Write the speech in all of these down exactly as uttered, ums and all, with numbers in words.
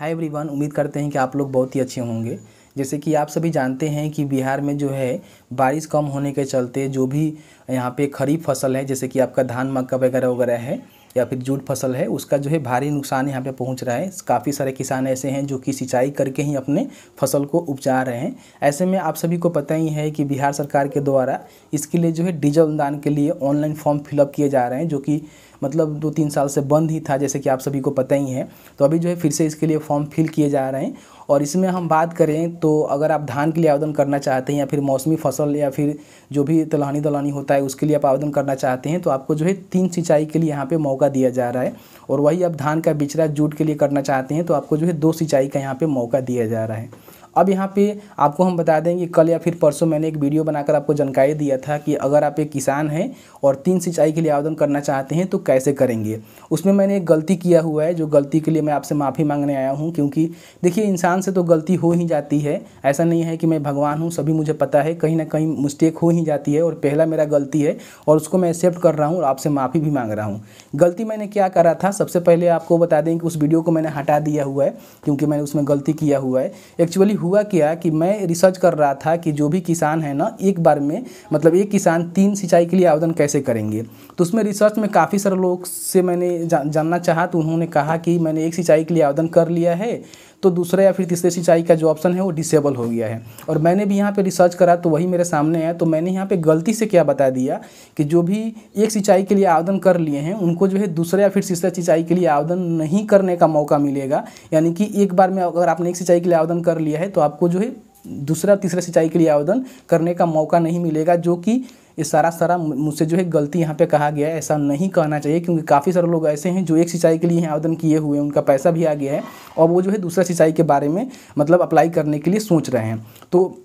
Hi everyone, उम्मीद करते हैं कि आप लोग बहुत ही अच्छे होंगे। जैसे कि आप सभी जानते हैं कि बिहार में जो है बारिश कम होने के चलते जो भी यहाँ पे खरीफ फसल है, जैसे कि आपका धान मक्का वगैरह वगैरह है या फिर जूट फसल है, उसका जो है भारी नुकसान यहाँ पे पहुँच रहा है। काफ़ी सारे किसान ऐसे हैं जो कि सिंचाई करके ही अपने फसल को उपजा रहे हैं। ऐसे में आप सभी को पता ही है कि बिहार सरकार के द्वारा इसके लिए जो है डीजल अनुदान के लिए ऑनलाइन फॉर्म फिलअप किए जा रहे हैं, जो कि मतलब दो तीन साल से बंद ही था, जैसे कि आप सभी को पता ही है। तो अभी जो है फिर से इसके लिए फॉर्म फिल किए जा रहे हैं। और इसमें हम बात करें तो अगर आप धान के लिए आवेदन करना चाहते हैं या फिर मौसमी फसल या फिर जो भी तिलहनी दलहनी होता है उसके लिए आप आवेदन करना चाहते हैं, तो आपको जो है तीन सिंचाई के लिए यहाँ पे मौका दिया जा रहा है। और वही आप धान का बिचड़ा जूट के लिए करना चाहते हैं तो आपको जो है दो सिंचाई का यहाँ पर मौका दिया जा रहा है। अब यहाँ पे आपको हम बता दें कि कल या फिर परसों मैंने एक वीडियो बनाकर आपको जानकारी दिया था कि अगर आप एक किसान हैं और तीन सिंचाई के लिए आवेदन करना चाहते हैं तो कैसे करेंगे। उसमें मैंने एक गलती किया हुआ है, जो गलती के लिए मैं आपसे माफ़ी मांगने आया हूँ, क्योंकि देखिए इंसान से तो गलती हो ही जाती है। ऐसा नहीं है कि मैं भगवान हूँ, सभी मुझे पता है, कहीं ना कहीं मिस्टेक हो ही जाती है। और पहला मेरा गलती है और उसको मैं एक्सेप्ट कर रहा हूँ और आपसे माफ़ी भी मांग रहा हूँ। गलती मैंने क्या करा था, सबसे पहले आपको बता दें कि उस वीडियो को मैंने हटा दिया हुआ है क्योंकि मैंने उसमें गलती किया हुआ है। एक्चुअली हुआ क्या कि मैं रिसर्च कर रहा था कि जो भी किसान है ना, एक बार में मतलब एक किसान तीन सिंचाई के लिए आवेदन कैसे करेंगे। तो उसमें रिसर्च में काफ़ी सारे लोग से मैंने जा, जानना चाहा तो उन्होंने कहा कि मैंने एक सिंचाई के लिए आवेदन कर लिया है तो दूसरे या फिर तीसरे सिंचाई का जो ऑप्शन है वो डिसेबल हो गया है। और मैंने भी यहाँ पे रिसर्च करा तो वही मेरे सामने आया। तो मैंने यहाँ पे गलती से क्या बता दिया कि जो भी एक सिंचाई के लिए आवेदन कर लिए हैं उनको जो है दूसरे या फिर तीसरे सिंचाई के लिए आवेदन नहीं करने का मौका मिलेगा। यानी कि एक बार में अगर आपने एक सिंचाई के लिए आवेदन कर लिया है तो आपको जो है दूसरा तीसरा सिंचाई के लिए आवेदन करने का मौका नहीं मिलेगा, जो कि ये सारा सारा मुझसे जो है गलती यहाँ पे कहा गया है। ऐसा नहीं कहना चाहिए क्योंकि काफ़ी सारे लोग ऐसे हैं जो एक सिंचाई के लिए आवेदन किए हुए हैं, उनका पैसा भी आ गया है और वो जो है दूसरा सिंचाई के बारे में मतलब अप्लाई करने के लिए सोच रहे हैं। तो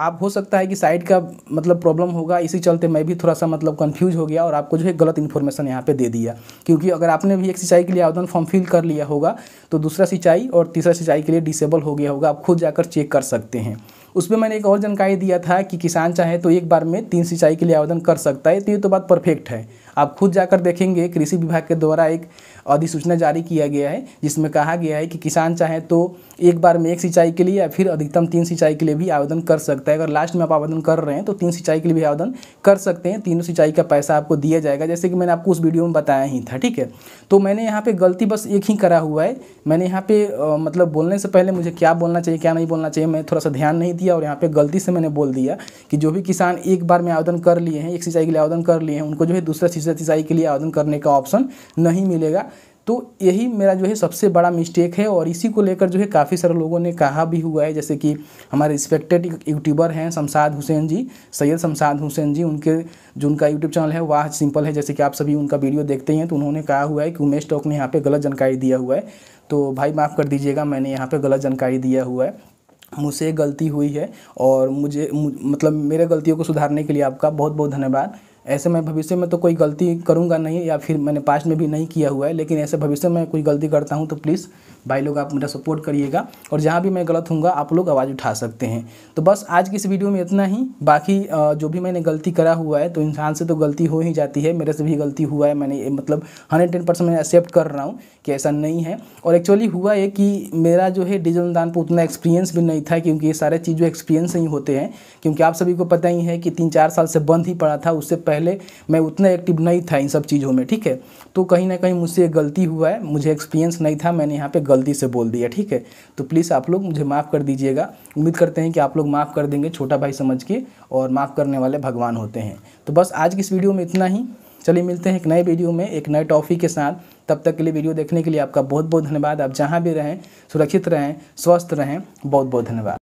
आप हो सकता है कि साइट का मतलब प्रॉब्लम होगा, इसी चलते मैं भी थोड़ा सा मतलब कंफ्यूज हो गया और आपको जो है गलत इन्फॉर्मेशन यहाँ पे दे दिया। क्योंकि अगर आपने भी एक सिंचाई के लिए आवेदन फॉर्म फिल कर लिया होगा तो दूसरा सिंचाई और तीसरा सिंचाई के लिए डिसेबल हो गया होगा, आप खुद जाकर चेक कर सकते हैं। उसमें मैंने एक और जानकारी दिया था कि किसान चाहे तो एक बार में तीन सिंचाई के लिए आवेदन कर सकता है। तो ये तो बात परफेक्ट है। आप खुद जाकर देखेंगे, कृषि विभाग के द्वारा एक अधिसूचना जारी किया गया है जिसमें कहा गया है कि किसान चाहे तो एक बार में एक सिंचाई के लिए या फिर अधिकतम तीन सिंचाई के लिए भी आवेदन कर सकता है। अगर लास्ट में आप आवेदन कर रहे हैं तो तीन सिंचाई के लिए भी आवेदन कर सकते हैं, तीनों सिंचाई का पैसा आपको दिया जाएगा, जैसे कि मैंने आपको उस वीडियो में बताया ही था। ठीक है, तो मैंने यहाँ पर गलती बस एक ही करा हुआ है। मैंने यहाँ पर मतलब बोलने से पहले मुझे क्या बोलना चाहिए क्या नहीं बोलना चाहिए मैं थोड़ा सा ध्यान नहीं दिया और यहाँ पर गलती से मैंने बोल दिया कि जो भी किसान एक बार में आवेदन कर लिए हैं, एक सिंचाई के लिए आवेदन कर लिए हैं, उनको जो है दूसरा सिंचाई के लिए आवेदन करने का ऑप्शन नहीं मिलेगा। तो यही मेरा जो है सबसे बड़ा मिस्टेक है। और इसी को लेकर जो है काफ़ी सारे लोगों ने कहा भी हुआ है, जैसे कि हमारे रिस्पेक्टेड यूट्यूबर हैं शमसाद हुसैन जी, सैयद शमसाद हुसैन जी, उनके जो उनका यूट्यूब चैनल है वाह सिंपल है, जैसे कि आप सभी उनका वीडियो देखते हैं। तो उन्होंने कहा हुआ है कि उमेश टॉक ने यहाँ पर गलत जानकारी दिया हुआ है। तो भाई माफ़ कर दीजिएगा, मैंने यहाँ पर गलत जानकारी दिया हुआ है, मुझसे गलती हुई है। और मुझे मतलब मेरे गलतियों को सुधारने के लिए आपका बहुत बहुत धन्यवाद। ऐसे मैं भविष्य में तो कोई गलती करूंगा नहीं, या फिर मैंने पास्ट में भी नहीं किया हुआ है, लेकिन ऐसे भविष्य में कोई गलती करता हूं तो प्लीज़ भाई लोग आप मेरा सपोर्ट करिएगा। और जहां भी मैं गलत हूँगा आप लोग आवाज़ उठा सकते हैं। तो बस आज की इस वीडियो में इतना ही। बाकी जो भी मैंने गलती करा हुआ है तो इंसान से तो गलती हो ही जाती है, मेरे से भी गलती हुआ है। मैंने मतलब हंड्रेड टेन परसेंट मैं एक्सेप्ट कर रहा हूँ कि ऐसा नहीं है। और एक्चुअली हुआ है कि मेरा जो है डीजल अनुदान पर उतना एक्सपीरियंस भी नहीं था, क्योंकि ये सारे चीज़ जो एक्सपीरियंस ही होते हैं, क्योंकि आप सभी को पता ही है कि तीन चार साल से बंद ही पड़ा था। उससे पहले मैं उतना एक्टिव नहीं था इन सब चीज़ों में। ठीक है, तो कहीं ना कहीं मुझसे गलती हुआ है, मुझे एक्सपीरियंस नहीं था, मैंने यहाँ पे गलती से बोल दिया। ठीक है, तो प्लीज़ आप लोग मुझे माफ़ कर दीजिएगा। उम्मीद करते हैं कि आप लोग माफ़ कर देंगे, छोटा भाई समझ के, और माफ़ करने वाले भगवान होते हैं। तो बस आज की इस वीडियो में इतना ही। चलिए मिलते हैं एक नए वीडियो में एक नए टॉपिक के साथ। तब तक के लिए वीडियो देखने के लिए आपका बहुत बहुत धन्यवाद। आप जहाँ भी रहें सुरक्षित रहें, स्वस्थ रहें। बहुत बहुत धन्यवाद।